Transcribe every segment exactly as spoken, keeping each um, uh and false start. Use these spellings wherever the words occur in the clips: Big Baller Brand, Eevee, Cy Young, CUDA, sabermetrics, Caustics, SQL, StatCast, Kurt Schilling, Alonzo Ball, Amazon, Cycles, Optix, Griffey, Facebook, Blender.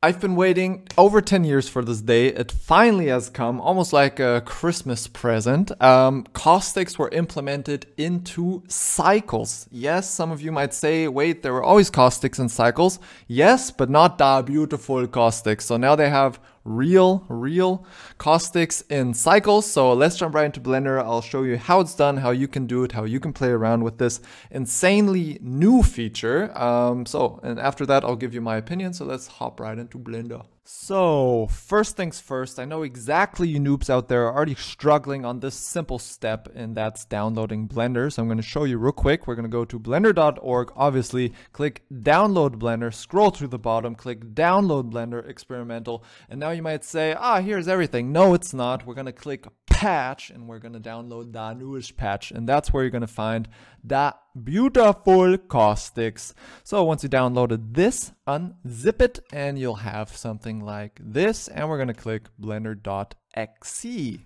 I've been waiting over ten years for this day. It finally has come, almost like a Christmas present. Um, caustics were implemented into Cycles. Yes, some of you might say, wait, there were always caustics in Cycles. Yes, but not the beautiful caustics. So now they have real, real caustics in Cycles. So let's jump right into Blender. I'll show you how it's done, how you can do it, how you can play around with this insanely new feature. Um, so, and after that, I'll give you my opinion. So let's hop right into Blender. So first things first, I know exactly you noobs out there are already struggling on this simple step, and that's downloading Blender. So I'm going to show you real quick. We're going to go to blender dot org, obviously, click download Blender, scroll through the bottom, click download Blender experimental. And now you might say, ah, here's everything. No, it's not. We're going to click patch and we're going to download the newest patch. And that's where you're going to find the beautiful caustics. So once you downloaded this, unzip it and you'll have something like this, and we're going to click blender dot x e.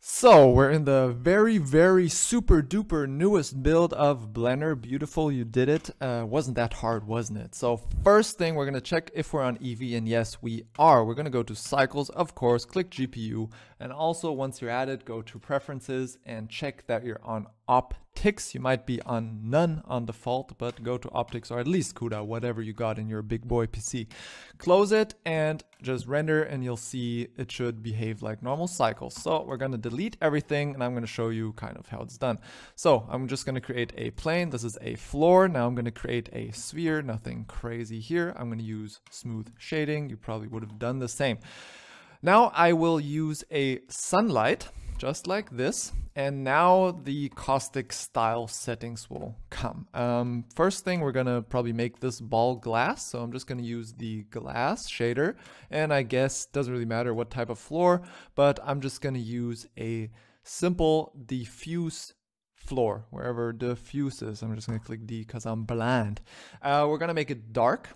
So we're in the very, very super duper newest build of Blender. Beautiful, you did it. Uh, wasn't that hard, wasn't it? So first thing, we're going to check if we're on Eevee, and yes, we are. We're going to go to Cycles, of course, click G P U, and also once you're at it, go to Preferences and check that you're on Optix. You might be on none on default, but go to Optix or at least CUDA, whatever you got in your big boy P C. Close it and just render, and you'll see it should behave like normal Cycles. So we're going to delete everything, and I'm going to show you kind of how it's done. So I'm just going to create a plane. This is a floor. Now I'm going to create a sphere. Nothing crazy here. I'm going to use smooth shading. You probably would have done the same. Now I will use a sunlight, just like this. And now the caustic style settings will come. Um, first thing, we're gonna probably make this ball glass. So I'm just gonna use the glass shader. And I guess doesn't really matter what type of floor, but I'm just gonna use a simple diffuse floor, wherever diffuse is. I'm just gonna click D because I'm blind. Uh, we're gonna make it dark.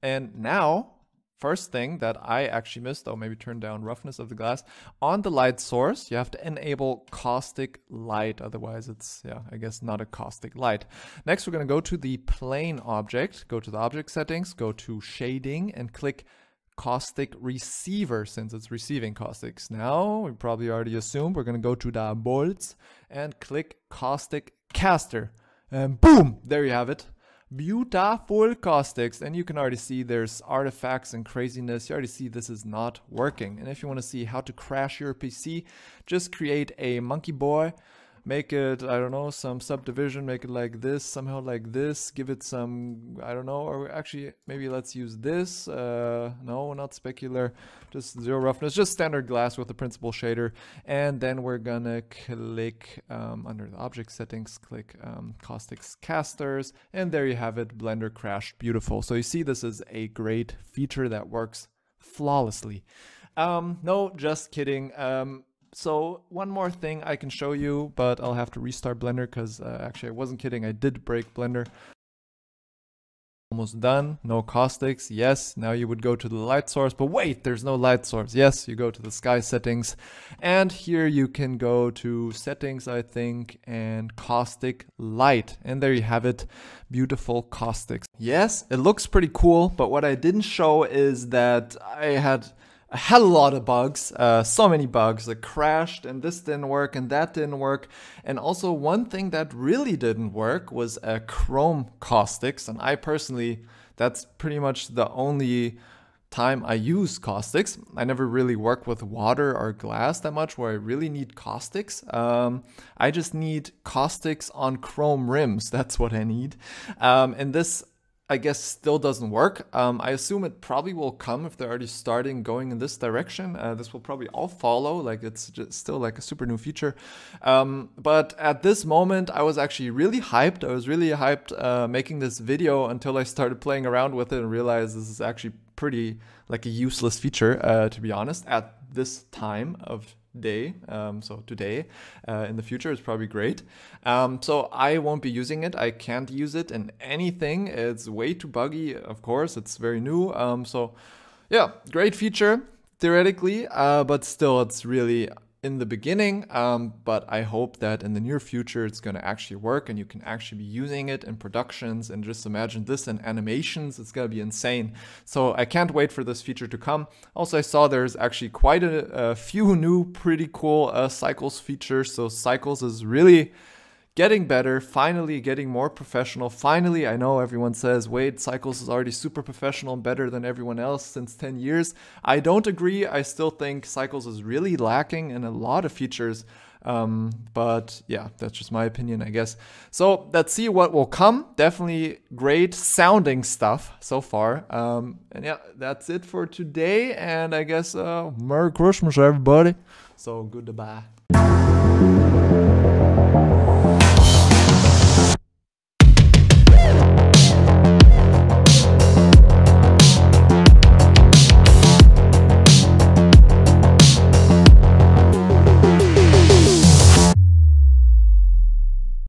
And now, first thing that I actually missed, oh, maybe turn down roughness of the glass. On the light source, you have to enable caustic light. Otherwise, it's, yeah, I guess not a caustic light. Next, we're going to go to the plane object, go to the object settings, go to shading, and click caustic receiver, since it's receiving caustics. Now, we probably already assumed, we're going to go to the bolts and click caustic caster. And boom, there you have it. Beautiful caustics, and you can already see there's artifacts and craziness. You already see this is not working. And if you want to see how to crash your P C, just create a monkey boy, make it, I don't know, some subdivision, make it like this, somehow like this, give it some, I don't know, or actually maybe let's use this, uh, no, not specular, just zero roughness, just standard glass with the principal shader. And then we're gonna click um, under the object settings, click um, caustic casters, and there you have it, Blender crashed. Beautiful. So you see, this is a great feature that works flawlessly. Um, no, just kidding. Um, So one more thing I can show you, but I'll have to restart Blender because uh, actually I wasn't kidding. I did break Blender. Almost done. No caustics. Yes. Now you would go to the light source, but wait, there's no light source. Yes. You go to the sky settings, and here you can go to settings, I think, and caustic light. And there you have it. Beautiful caustics. Yes. It looks pretty cool, but what I didn't show is that I had a hell of a lot of bugs, uh, so many bugs. It crashed, and this didn't work, and that didn't work. And also one thing that really didn't work was uh, Chrome caustics. And I personally, that's pretty much the only time I use caustics. I never really work with water or glass that much where I really need caustics. Um, I just need caustics on Chrome rims. That's what I need. Um, and this, I guess, still doesn't work. Um, I assume it probably will come if they're already starting going in this direction. Uh, this will probably all follow, like it's just still like a super new feature. Um, but at this moment, I was actually really hyped. I was really hyped uh, making this video until I started playing around with it and realized this is actually pretty like a useless feature, uh, to be honest, at this time of day. Um, so today, uh, in the future, is probably great. Um, so I won't be using it. I can't use it in anything. It's way too buggy. Of course, it's very new. Um, so yeah, great feature theoretically, uh, but still it's really in the beginning, um, but I hope that in the near future it's going to actually work and you can actually be using it in productions, and just imagine this in animations. It's going to be insane. So I can't wait for this feature to come. Also, I saw there's actually quite a, a few new pretty cool uh, Cycles features. So Cycles is really getting better, finally getting more professional. Finally, I know everyone says, wait, Cycles is already super professional and better than everyone else since ten years. I don't agree. I still think Cycles is really lacking in a lot of features. Um, but yeah, that's just my opinion, I guess. So let's see what will come. Definitely great sounding stuff so far. Um, and yeah, that's it for today. And I guess uh, Merry Christmas, everybody. So goodbye.